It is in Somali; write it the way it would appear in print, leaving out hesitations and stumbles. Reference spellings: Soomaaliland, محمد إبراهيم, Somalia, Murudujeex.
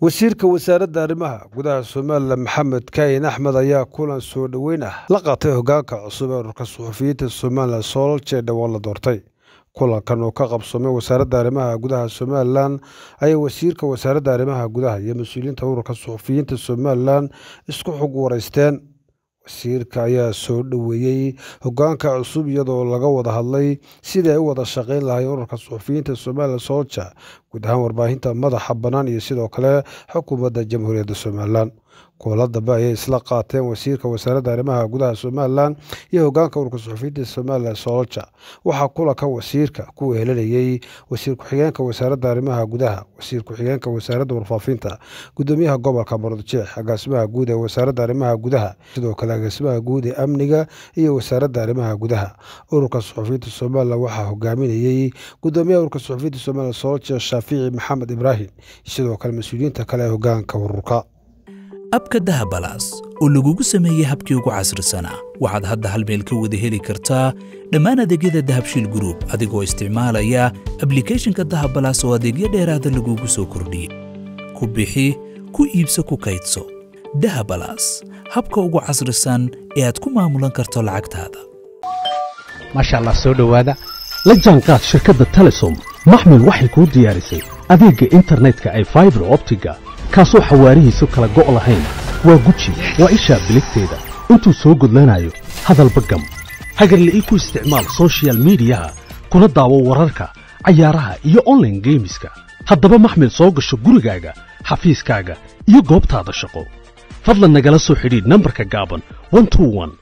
وزيرك وزارة أرمها قدها سومال محمد كاين أحمد أيا كولان سود وينه لقته هجاك عصبة ركصوفية السومال صول جد والله دورتي كولان كانوا كقب سومال وزارة أرمها قدها سومالان أي وزيرك وزارة أرمها قدها يمسؤولين تور ركصوفية السومالان إسكو حجورستان وزيرك أيا سود وياي هجاك عصبة يد والله جود هاللي سيدا يود الشقيل لهاي ركصوفية السومال صول جا gudahaan warbaahinta madaxa banaan iyo sidoo kale xukuumadda jamhuuriyadda Soomaaliland kuwada baa ay isla qaateen wasiirka wasaaradda arrimaha gudaha Soomaaliland iyo hogaanka ururka saxafiyiinta Soomaaliland Soolja waxa kula ka wasiirka ku heelanayay wasiir ku xigeenka wasaaradda arrimaha gudaha wasiir ku xigeenka wasaaradda warfaafinta gudoomiyaha gobolka Murudujeex agaasimaha guud ee wasaaradda arrimaha gudaha sidoo kale agaasimaha guud ee amniga iyo wasaaradda arrimaha gudaha ururka saxafiyiinta Soomaaliland waxa hogaaminayay gudoomiyaha ururka saxafiyiinta Soomaaliland Soolja في محمد إبراهيم شدوا كالمسؤولين تكلاه جان كوركا. أبكى دهبلاس ولجوج سميه هبكي وجو عصر سنة وعد هذا هالملك وذهلي كرتا لما ندقي ذا دهبشيل جروب أديجو استعماله يا أبليكيشن كدهبلاس واديجي ديراد اللجوج سوكردي كوبيحي كويبسو كوكايتسو دهبلاس هبكى وجو عصر سن ياتكو معمولا كرتا العقد هذا ما شاء الله سودو هذا لجان كات شركة تلسوم محمل waxay ku diyaarisay adeega internetka ay fiber optiga kaasoo xawaarihiisu kala go' lahayn waa guji waa isha biligteeda intuu soo gudlanayo hadalba gam hagarle ay ku isticmaal social media kuna daawo wararka ciyaaraha iyo online gameska haddaba maxmil soo gasho gurigaaga xafiiskaaga iyo goobtaada shaqo fadlan nagala soo xidhiid nambarka gaaban 121